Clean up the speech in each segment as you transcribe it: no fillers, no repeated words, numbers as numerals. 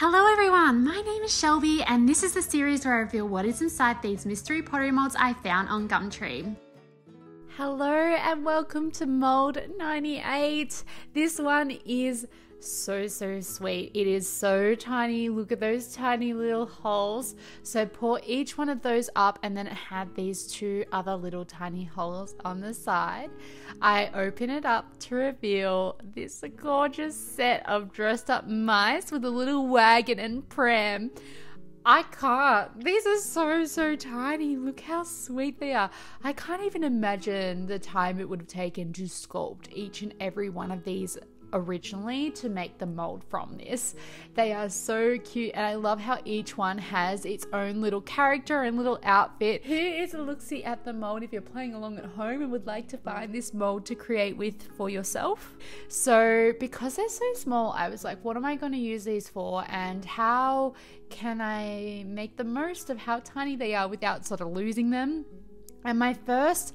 Hello everyone, my name is Shelby and this is the series where I reveal what is inside these mystery pottery molds I found on Gumtree. Hello and welcome to mold 98. This one is so sweet. It is so tiny. Look at those tiny little holes. So pour each one of those up, and then it had these two other little tiny holes on the side. I open it up to reveal this gorgeous set of dressed up mice with a little wagon and pram. I can't. These are so tiny. Look how sweet they are. I can't even imagine the time it would have taken to sculpt each and every one of these originally to make the mold from this. They are so cute, and I love how each one has its own little character and little outfit. Here is a look-see at the mold if you're playing along at home and would like to find this mold to create with for yourself. So because they're so small, I was like, what am I going to use these for, and how can I make the most of how tiny they are without sort of losing them? And my first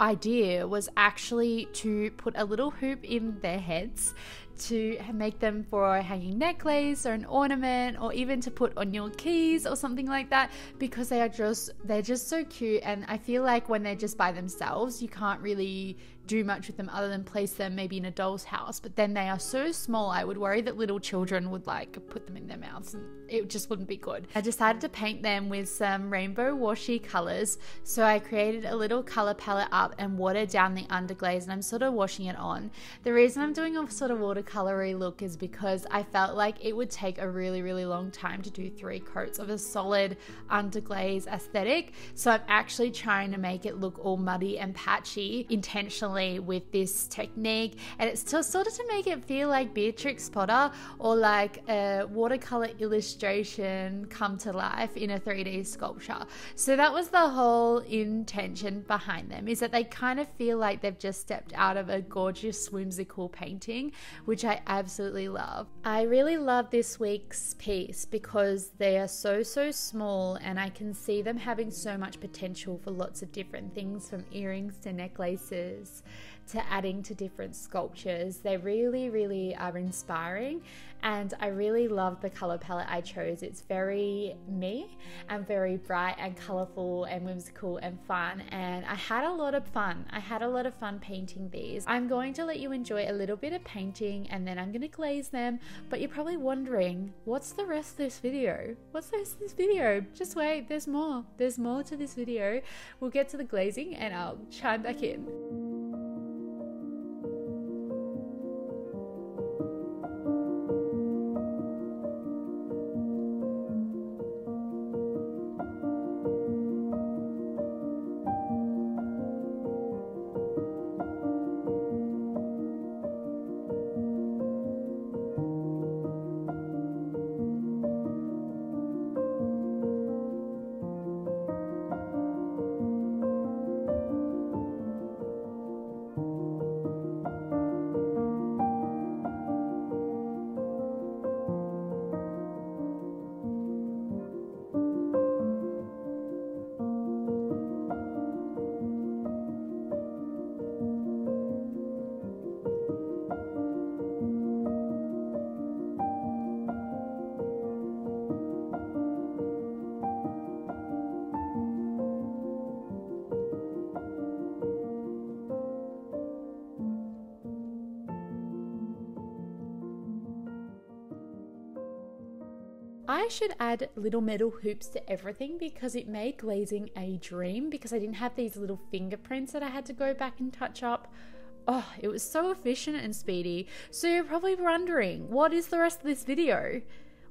idea was actually to put a little hoop in their heads to make them for a hanging necklace or an ornament, or even to put on your keys or something like that, because they are just, they're just so cute. And I feel like when they're just by themselves, you can't really do much with them other than place them maybe in a doll's house, but then they are so small I would worry that little children would like put them in their mouths and it just wouldn't be good. I decided to paint them with some rainbow washi colors, so I created a little color palette up and watered down the underglaze, and I'm sort of washing it on. The reason I'm doing a sort of watercolory look is because I felt like it would take a really long time to do three coats of a solid underglaze aesthetic, so I'm actually trying to make it look all muddy and patchy intentionally with this technique. And it's still sort of to make it feel like Beatrix Potter or like a watercolor illustration come to life in a 3D sculpture. So that was the whole intention behind them, is that they kind of feel like they've just stepped out of a gorgeous whimsical painting, which I absolutely love. I really love this week's piece because they are so small, and I can see them having so much potential for lots of different things, from earrings to necklaces to adding to different sculptures. They really are inspiring, and I really love the color palette I chose. It's very me and very bright and colorful and whimsical and fun, and I had a lot of fun. I had a lot of fun painting these. I'm going to let you enjoy a little bit of painting and then I'm going to glaze them, but you're probably wondering, what's the rest of this video? What's the rest of this video? Just wait, there's more. There's more to this video. We'll get to the glazing and I'll chime back in. I should add little metal hoops to everything because it made glazing a dream, because I didn't have these little fingerprints that I had to go back and touch up. Oh, it was so efficient and speedy. So you're probably wondering, what is the rest of this video?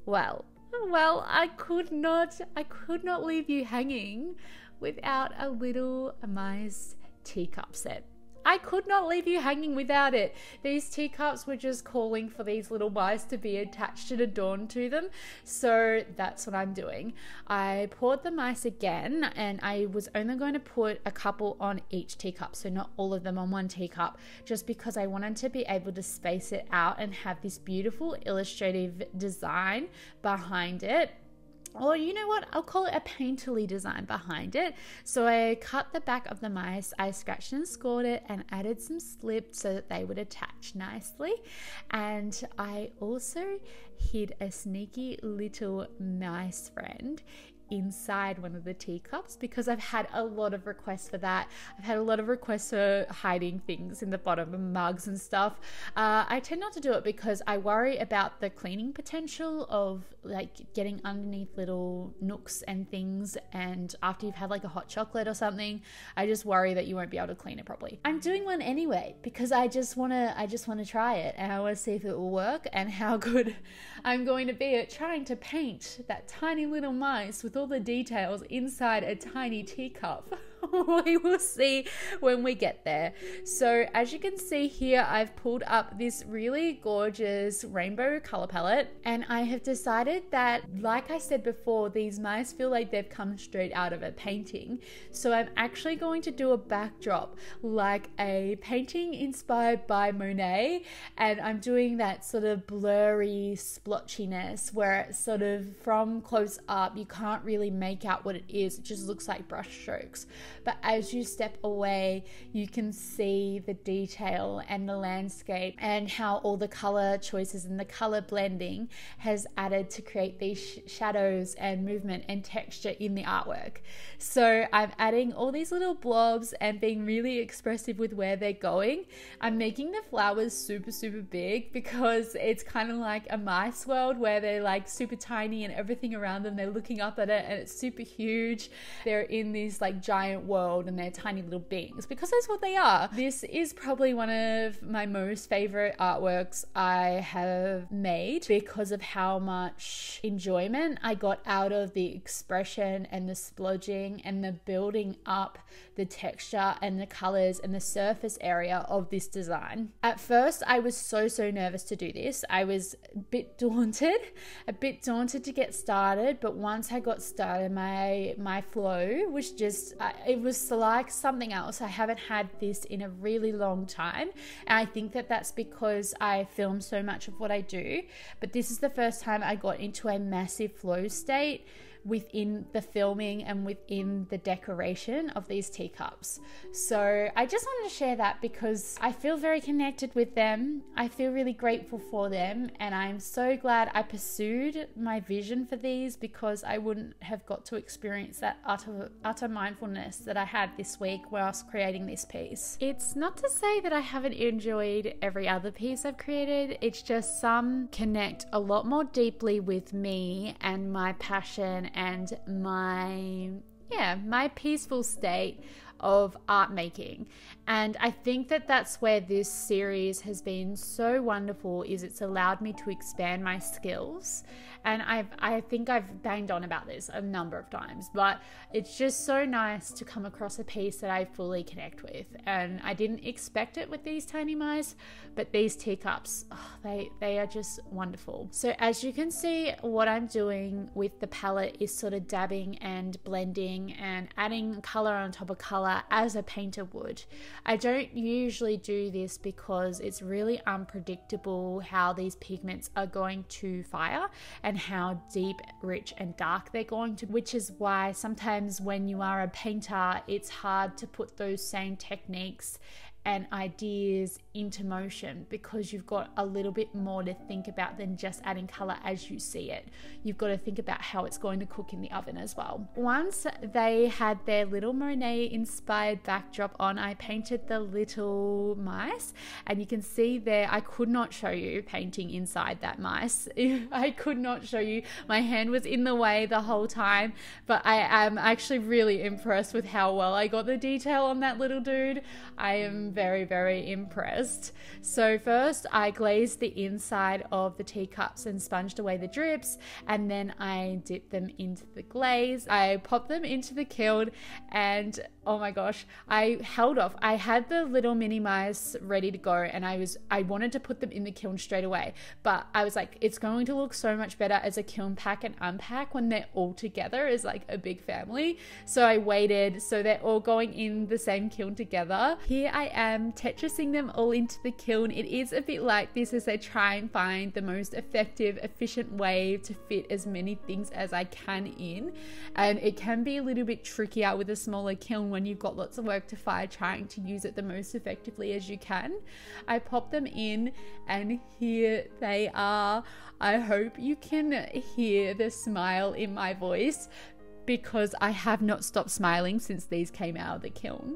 Well, I could not leave you hanging without a little mice teacup set. I could not leave you hanging without it. These teacups were just calling for these little mice to be attached and adorned to them. So that's what I'm doing. I poured the mice again, and I was only going to put a couple on each teacup, so not all of them on one teacup, just because I wanted to be able to space it out and have this beautiful illustrative design behind it. Or you know what, I'll call it a painterly design behind it. So I cut the back of the mice, I scratched and scored it and added some slip so that they would attach nicely. And I also hid a sneaky little mice friend inside one of the teacups because I've had a lot of requests for that. I've had a lot of requests for hiding things in the bottom of mugs and stuff. I tend not to do it because I worry about the cleaning potential of like getting underneath little nooks and things, and after you've had like a hot chocolate or something, I just worry that you won't be able to clean it properly. I'm doing one anyway because I just want to try it, and I want to see if it will work and how good I'm going to be at trying to paint that tiny little mice with all the details inside a tiny teacup. We will see when we get there. So as you can see here, I've pulled up this really gorgeous rainbow color palette, and I have decided that, like I said before, these mice feel like they've come straight out of a painting. So I'm actually going to do a backdrop, like a painting inspired by Monet, and I'm doing that sort of blurry splotchiness where it's sort of from close up, you can't really make out what it is. It just looks like brush strokes. But as you step away, you can see the detail and the landscape and how all the color choices and the color blending has added to create these shadows and movement and texture in the artwork. So I'm adding all these little blobs and being really expressive with where they're going. I'm making the flowers super, super big because it's kind of like a mice world where they're like super tiny and everything around them, they're looking up at it and it's super huge. They're in these like giant world and they're tiny little beings because that's what they are. This is probably one of my most favorite artworks I have made because of how much enjoyment I got out of the expression and the splodging and the building up the texture and the colors and the surface area of this design. At first I was so nervous to do this. I was a bit daunted to get started, but once I got started, my flow was just it was like something else. I haven't had this in a really long time, and I think that that's because I film so much of what I do, but this is the first time I got into a massive flow state within the filming and within the decoration of these teacups. So I just wanted to share that because I feel very connected with them. I feel really grateful for them, and I'm so glad I pursued my vision for these because I wouldn't have got to experience that utter mindfulness that I had this week whilst creating this piece. It's not to say that I haven't enjoyed every other piece I've created. It's just some connect a lot more deeply with me and my passion and my peaceful state of art making. And I think that that's where this series has been so wonderful, is it's allowed me to expand my skills. And I think I've banged on about this a number of times, but it's just so nice to come across a piece that I fully connect with. And I didn't expect it with these tiny mice, but these teacups, oh, they are just wonderful. So as you can see, what I'm doing with the palette is sort of dabbing and blending and adding color on top of color as a painter would. I don't usually do this because it's really unpredictable how these pigments are going to fire and how deep, rich and dark they're going to, which is why sometimes when you are a painter, it's hard to put those same techniques and ideas into motion because you've got a little bit more to think about than just adding color as you see it. You've got to think about how it's going to cook in the oven as well. Once they had their little Monet inspired backdrop on, I painted the little mice, and you can see there I could not show you painting inside that mice. I could not show you. My hand was in the way the whole time, but I am actually really impressed with how well I got the detail on that little dude. I am very impressed. So first I glazed the inside of the teacups and sponged away the drips, and then I dipped them into the glaze. I popped them into the kiln and Oh my gosh, I held off. I had the little mini mice ready to go, and I wanted to put them in the kiln straight away, but I was like, it's going to look so much better as a kiln pack and unpack when they're all together as like a big family. So I waited, so they're all going in the same kiln together. Here I am Tetrising them all into the kiln. It is a bit like this as I try and find the most effective, efficient way to fit as many things as I can in, and it can be a little bit trickier with a smaller kiln when you've got lots of work to fire trying to use it the most effectively as you can. I pop them in and here they are. I hope you can hear the smile in my voice because I have not stopped smiling since these came out of the kiln.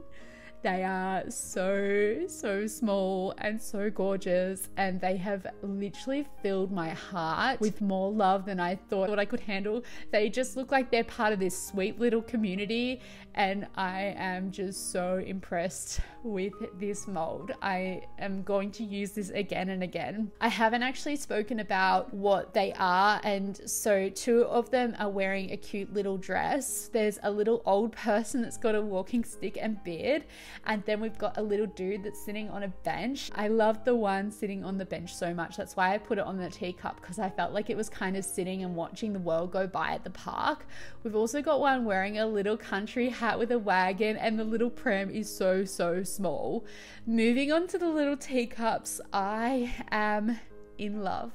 They are so small and so gorgeous, and they have literally filled my heart with more love than I thought I could handle. They just look like they're part of this sweet little community, and I am just so impressed with this mold. I am going to use this again and again. I haven't actually spoken about what they are, and so two of them are wearing a cute little dress. There's a little old person that's got a walking stick and beard, and then we've got a little dude that's sitting on a bench. I loved the one sitting on the bench so much. That's why I put it on the teacup, because I felt like it was kind of sitting and watching the world go by at the park. We've also got one wearing a little country hat with a wagon, and the little pram is so small. Moving on to the little teacups, I am in love.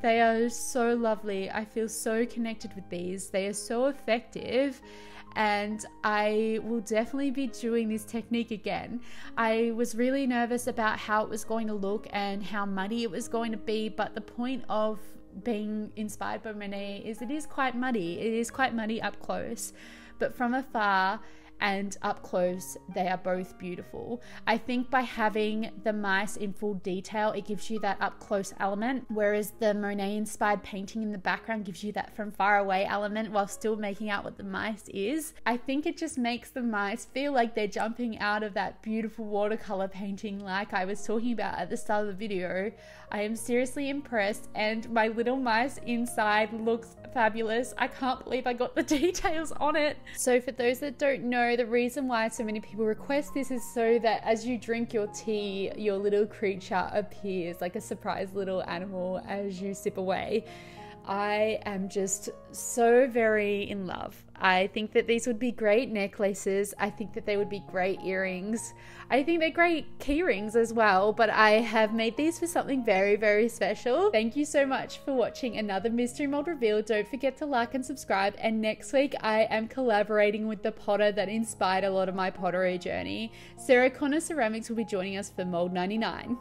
They are so lovely. I feel so connected with these. They are so effective, and I will definitely be doing this technique again. I was really nervous about how it was going to look and how muddy it was going to be, but the point of being inspired by Monet is it is quite muddy. It is quite muddy up close, but from afar and up close, they are both beautiful. I think by having the mice in full detail, it gives you that up close element, whereas the Monet inspired painting in the background gives you that from far away element while still making out what the mice is. I think it just makes the mice feel like they're jumping out of that beautiful watercolor painting like I was talking about at the start of the video. I am seriously impressed, and my little mice inside looks fabulous. I can't believe I got the details on it. So for those that don't know, the reason why so many people request this is so that as you drink your tea, your little creature appears like a surprise little animal as you sip away. I am just so very in love. I think that these would be great necklaces. I think that they would be great earrings. I think they're great key rings as well, but I have made these for something very special. Thank you so much for watching another mystery mold reveal. Don't forget to like and subscribe, and next week I am collaborating with the potter that inspired a lot of my pottery journey. Sarah Connor Ceramics will be joining us for mold 99.